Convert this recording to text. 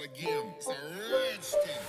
again. It's a rich thing.